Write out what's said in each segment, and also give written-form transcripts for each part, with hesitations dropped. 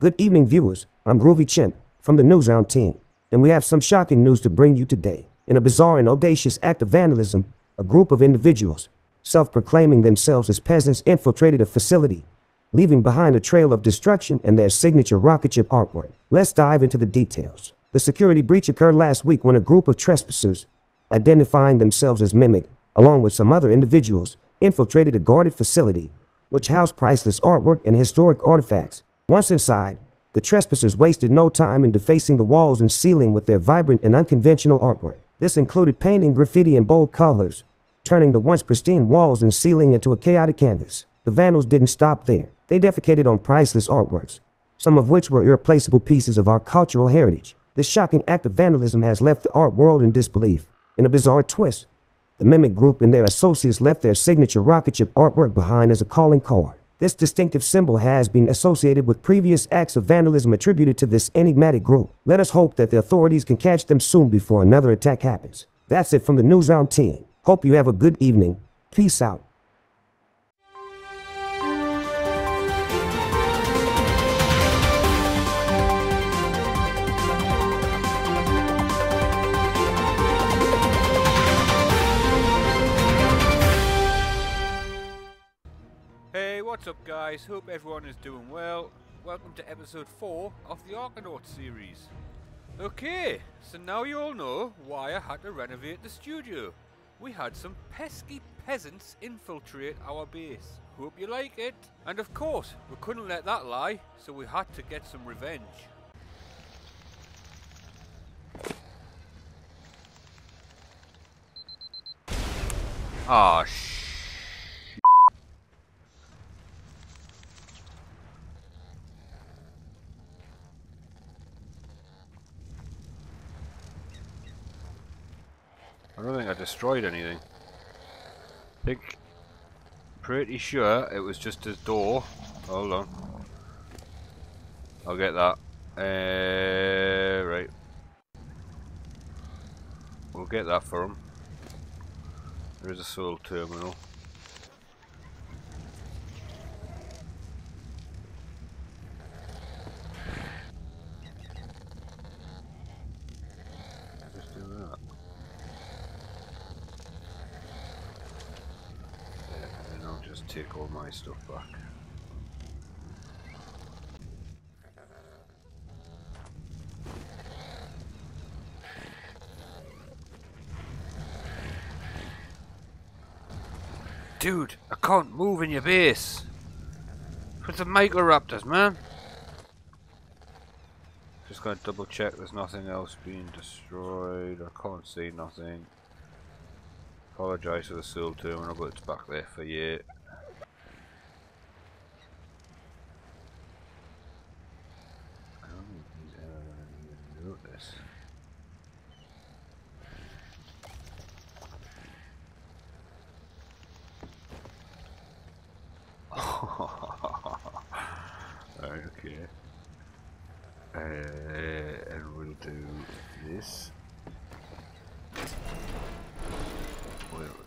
Good evening, viewers. I'm Groovy Chen from the Newsround team, and we have some shocking news to bring you today. In a bizarre and audacious act of vandalism, a group of individuals, self-proclaiming themselves as peasants, infiltrated a facility, leaving behind a trail of destruction and their signature rocket ship artwork. Let's dive into the details. The security breach occurred last week when a group of trespassers, identifying themselves as Mimic, along with some other individuals, infiltrated a guarded facility, which housed priceless artwork and historic artifacts. Once inside, the trespassers wasted no time in defacing the walls and ceiling with their vibrant and unconventional artwork. This included painting, graffiti, and bold colors, turning the once pristine walls and ceiling into a chaotic canvas. The vandals didn't stop there. They defecated on priceless artworks, some of which were irreplaceable pieces of our cultural heritage. This shocking act of vandalism has left the art world in disbelief. In a bizarre twist, the Mimic group and their associates left their signature rocket ship artwork behind as a calling card. This distinctive symbol has been associated with previous acts of vandalism attributed to this enigmatic group. Let us hope that the authorities can catch them soon before another attack happens. That's it from the Newsround team. Hope you have a good evening. Peace out. What's up, guys? Hope everyone is doing well. Welcome to episode 4 of the Arkonauts series. Okay, so now you all know why I had to renovate the studio. We had some pesky peasants infiltrate our base. Hope you like it. And of course, we couldn't let that lie, so we had to get some revenge. Ah, shit. I don't think I destroyed anything. I think, pretty sure it was just his door. Hold on. I'll get that. Right. We'll get that for him. There is a soul terminal. Take all my stuff back. Dude, I can't move in your base. Put the microraptors, man. Just gonna double check there's nothing else being destroyed. I can't see nothing. Apologise for the soul terminal, but it's back there for you. Okay. And we'll do this. We'll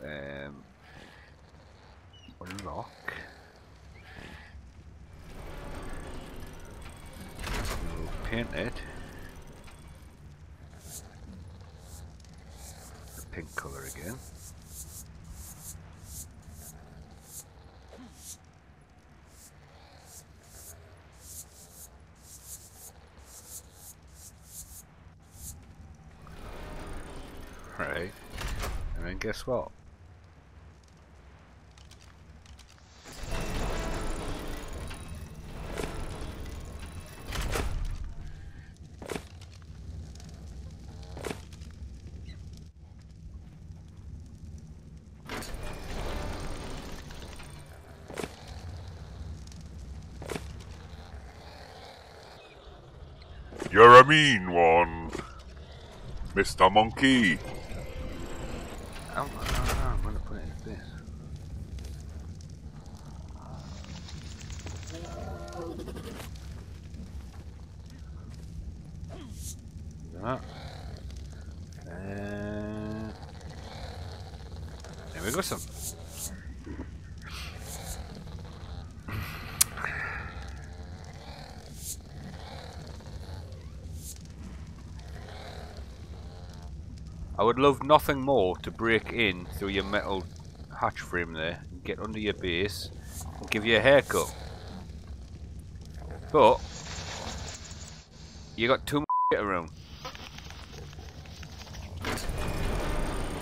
unlock. We'll paint it the pink colour again. Right, and then guess what? You're a mean one, Mr. Monkey. I'm gonna put it in this. There we go, some. I would love nothing more to break in through your metal hatch frame there and get under your base and give you a haircut. But you got too much shit around.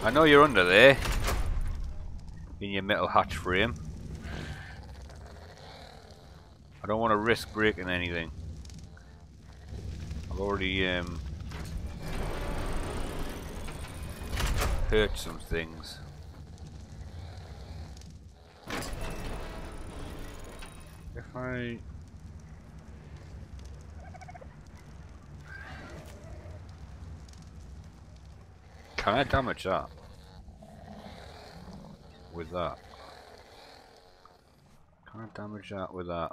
I know you're under there in your metal hatch frame. I don't want to risk breaking anything. I've already hurt some things. If I... can I damage that? With that? Can I damage that with that?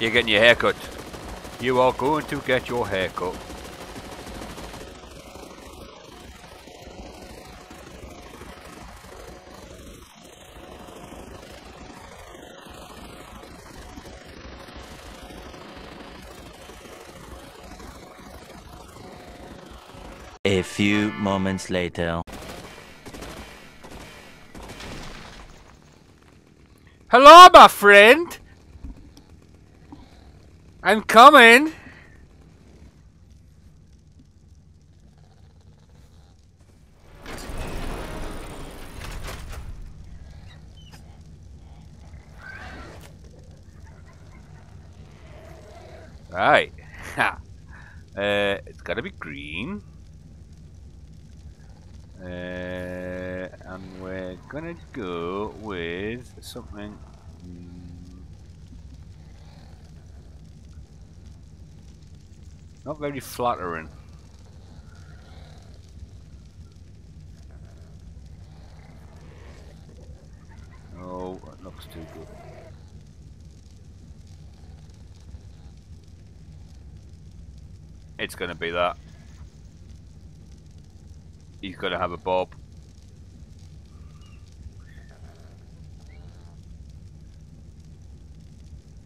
You're getting your haircut. You are going to get your haircut. A few moments later. Hello, my friend. I'm coming! Right. Ha! It's gotta be green. And we're gonna go with something... not very flattering. Oh, that looks too good. It's gonna be that. He's gonna have a bob.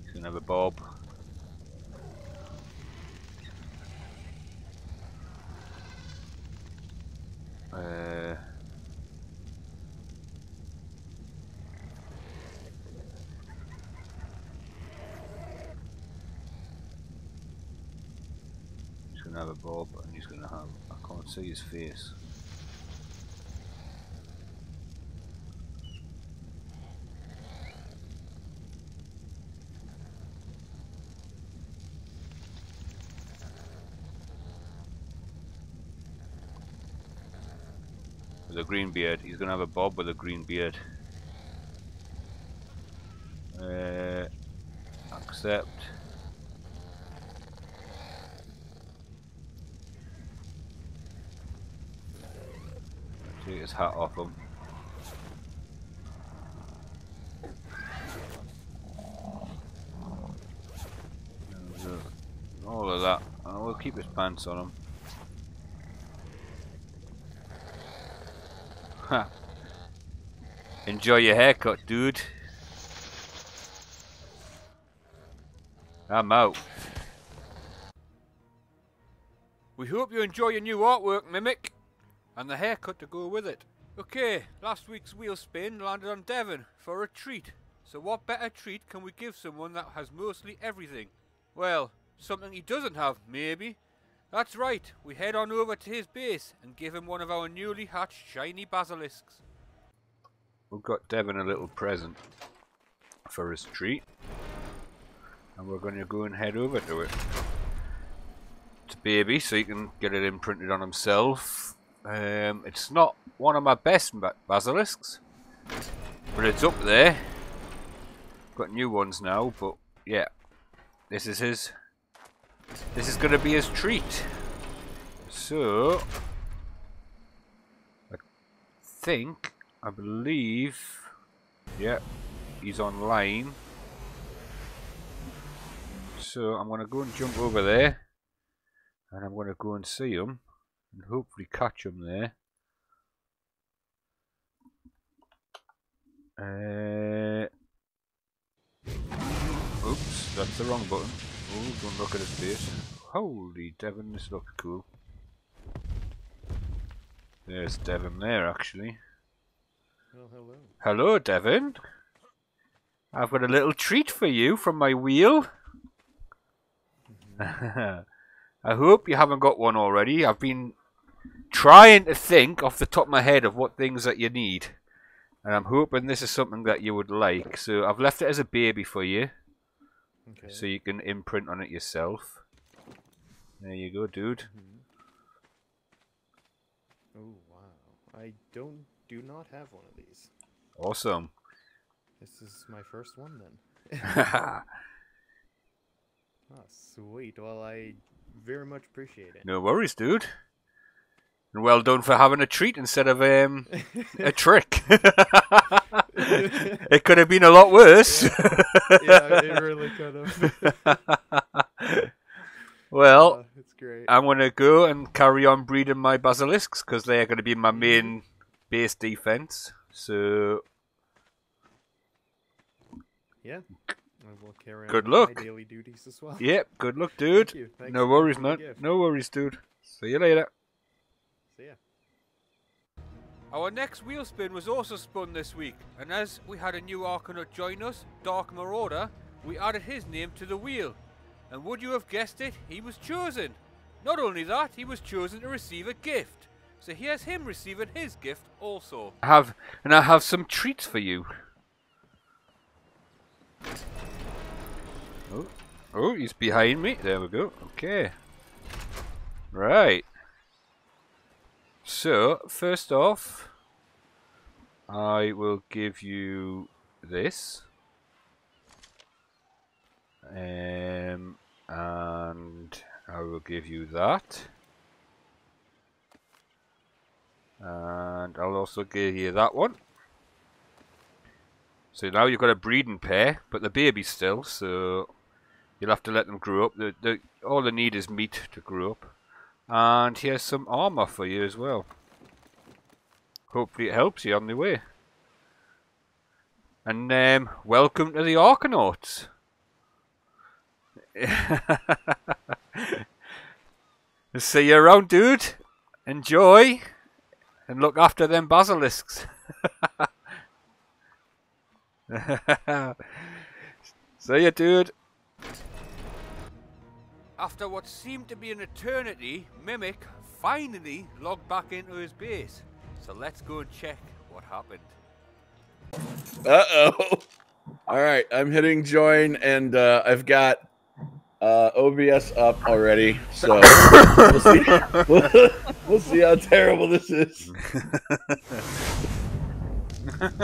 He's gonna have a bob. He's gonna have a bob, and he's gonna have... I can't see his face. A green beard. He's gonna have a bob with a green beard. Accept. Take his hat off him. All of that. And we'll keep his pants on him. Enjoy your haircut, dude. I'm out. We hope you enjoy your new artwork, Mimic, and the haircut to go with it. Okay, last week's wheel spin landed on Devin for a treat. So what better treat can we give someone that has mostly everything? Well, something he doesn't have, maybe. That's right, we head on over to his base and give him one of our newly hatched shiny basilisks. We've got Devin a little present for his treat, and we're going to go and head over to it. It's a baby, so he can get it imprinted on himself. It's not one of my best basilisks, but it's up there. Got new ones now, but yeah, this is his. This is going to be his treat. So, I think, I believe, yeah, he's online. So I'm going to go and jump over there, and I'm going to go and see him, and hopefully catch him there. Oops, that's the wrong button. Oh, don't look at his face. Holy, Devin, this looks cool. There's Devin there, actually. Oh, hello. Hello, Devin. I've got a little treat for you from my wheel. I hope you haven't got one already. I've been trying to think off the top of my head of what things that you need. And I'm hoping this is something that you would like. So I've left it as a baby for you. Okay. So you can imprint on it yourself. There you go, dude. Mm-hmm. Oh, wow. I do not have one of these. Awesome. This is my first one, then. Ah, oh, sweet. Well, I very much appreciate it. No worries, dude. And well done for having a treat instead of a trick. It could have been a lot worse. Yeah, it really could have. Well, it's great. I'm going to go and carry on breeding my basilisks because they are going to be my main base defense. So, yeah. I will carry on my daily duties as well. Yep, good luck, dude. Thank you. Thanks. No worries, man. No worries, dude. See you later. Our next wheel spin was also spun this week, and as we had a new Arkonaut join us, Darkmaurador, we added his name to the wheel. And would you have guessed it, he was chosen. Not only that, he was chosen to receive a gift. So here's him receiving his gift also. I have some treats for you. Oh, he's behind me. There we go. Okay. Right. So, first off, I will give you this, and I will give you that, and I'll also give you that one. So now you've got a breeding pair, but the baby's still, so you'll have to let them grow up. All they need is meat to grow up. And here's some armor for you as well. Hopefully it helps you on the way. And welcome to the Arkonauts. See you around, dude. Enjoy. And look after them basilisks. See you, dude. After what seemed to be an eternity, Mimic finally logged back into his base. So let's go and check what happened. Uh-oh. All right, I'm hitting join, and I've got OBS up already. So we'll see how terrible this is.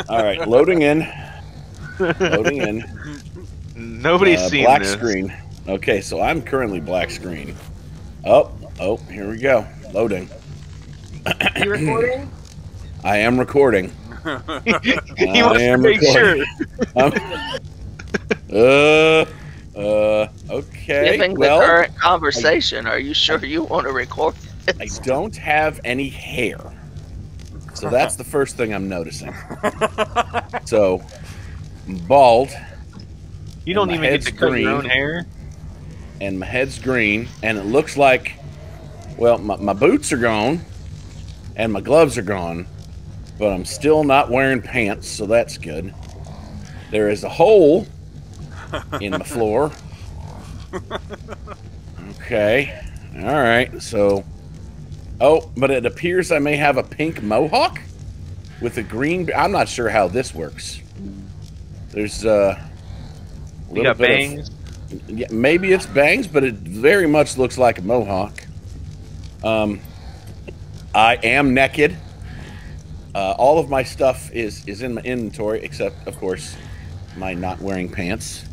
All right, loading in. Loading in. Nobody's seen black this. Black screen. Okay, so I'm currently black screen. Oh, here we go. Loading. Are you recording? I am recording. He wants to make sure. Okay. Given the current conversation, are you sure you want to record this? I don't have any hair. So that's the first thing I'm noticing. So, I'm bald. You don't even get to cut your own hair. And my head's green, and it looks like, well, my boots are gone, and my gloves are gone, but I'm still not wearing pants, so that's good. There is a hole in the floor. Okay, all right, so, oh, but it appears I may have a pink mohawk with a green, I'm not sure how this works. There's a little bit bangs. Yeah, maybe it's bangs, but it very much looks like a mohawk. I am naked. All of my stuff is in my inventory, except, of course, my not wearing pants.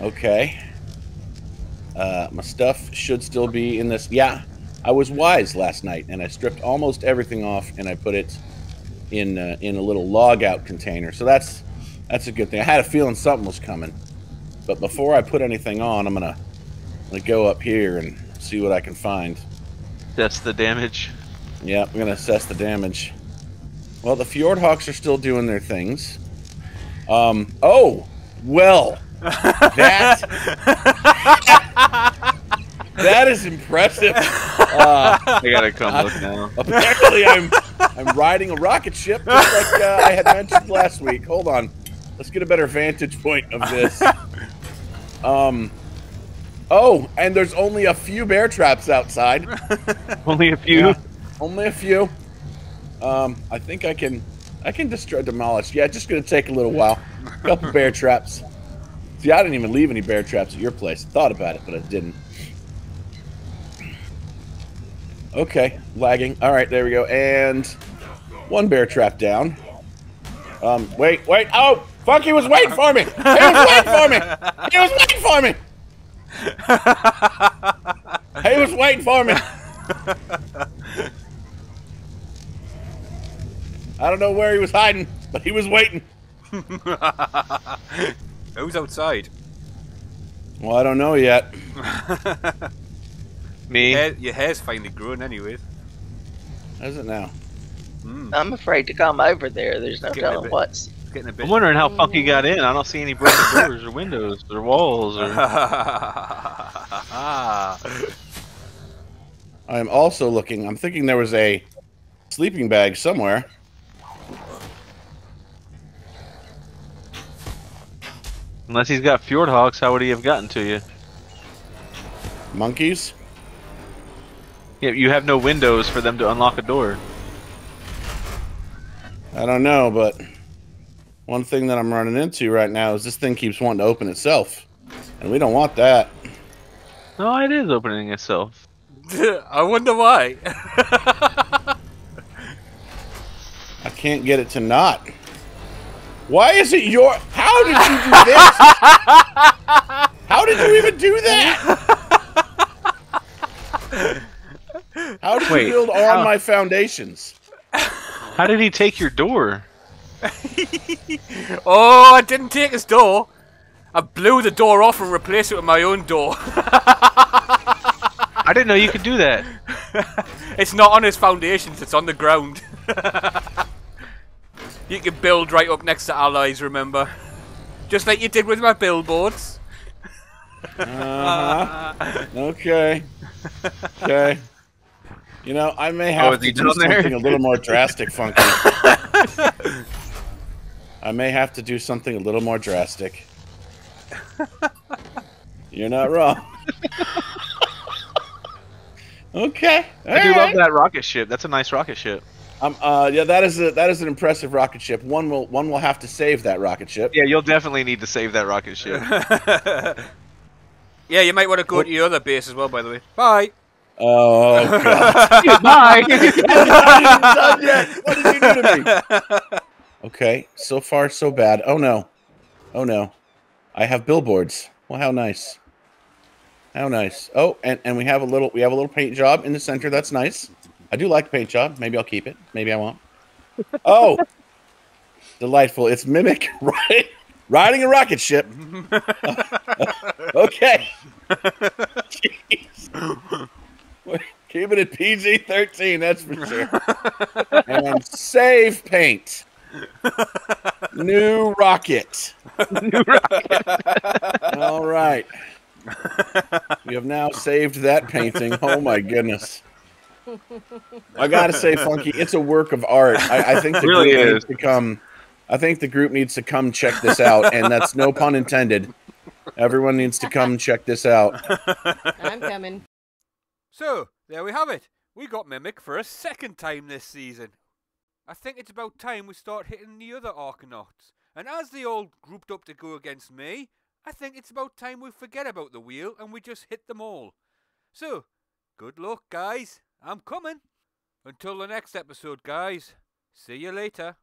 Okay. My stuff should still be in this. Yeah, I was wise last night, and I stripped almost everything off, and I put it in a little log-out container. So that's a good thing. I had a feeling something was coming. But before I put anything on, I'm gonna go up here and see what I can find. That's the damage. Yeah, I'm gonna assess the damage. Well, the Fjordhawks are still doing their things. Oh, well, That... that is impressive. I gotta come look now. Apparently, I'm riding a rocket ship, just like I had mentioned last week. Hold on, let's get a better vantage point of this. Oh, and there's only a few bear traps outside. Only a few. Yeah, only a few. I think I can destroy, demolish. Yeah, it's just gonna take a little while. A couple bear traps. See, I didn't even leave any bear traps at your place. I thought about it, but I didn't. Okay, lagging. All right, there we go. And one bear trap down. Wait, wait. Oh, Funky was waiting for me. He was waiting for me. He was waiting for me. He was waiting for me. I don't know where he was hiding, but he was waiting. Who's outside? Well, I don't know yet. Me. Your hair's finally growing, anyways. How's it now? Mm. I'm afraid to come over there. There's no telling what's. I'm wondering how Funky got in. I don't see any broken doors or windows or walls. Or... I'm also looking. I'm thinking there was a sleeping bag somewhere. Unless he's got Fjordhawks, how would he have gotten to you? Monkeys? Yeah, you have no windows for them to unlock a door. I don't know, but one thing that I'm running into right now is this thing keeps wanting to open itself, and we don't want that. No, it is opening itself. I wonder why. I can't get it to not. Why is it your... How did you do this? How did you even do that? How did you build on my foundations? How did he take your door? Oh, I didn't take his door. I blew the door off and replaced it with my own door. I didn't know you could do that. It's not on his foundations, it's on the ground. You can build right up next to allies, remember? Just like you did with my billboards. Okay. Okay. You know, I may have to do something a little more drastic, Funky. I may have to do something a little more drastic. You're not wrong. Okay. I do love that rocket ship. That's a nice rocket ship. Yeah, that is an impressive rocket ship. One will have to save that rocket ship. Yeah, you'll definitely need to save that rocket ship. Yeah, you might want to go to your other base as well, by the way. Bye. Oh, God. Goodbye. What did you do to me? Okay, so far so bad. Oh, no. Oh, no. I have billboards. Well, how nice. How nice. Oh, and we have a little paint job in the center. That's nice. I do like the paint job. Maybe I'll keep it. Maybe I won't. Oh, delightful. It's Mimic riding a rocket ship. Okay. Jeez. Keep it at PG-13, that's for sure. And save paint. New rocket. New rocket. All right. We have now saved that painting. Oh, my goodness. I got to say, Funky, it's a work of art. I think the really group needs to come. I think the group needs to come check this out, and that's no pun intended. Everyone needs to come check this out. I'm coming. So, there we have it. We got Mimic for a second time this season. I think it's about time we start hitting the other Arkonauts. And as they all grouped up to go against me, I think it's about time we forget about the wheel and we just hit them all. So, good luck, guys. I'm coming. Until the next episode, guys. See you later.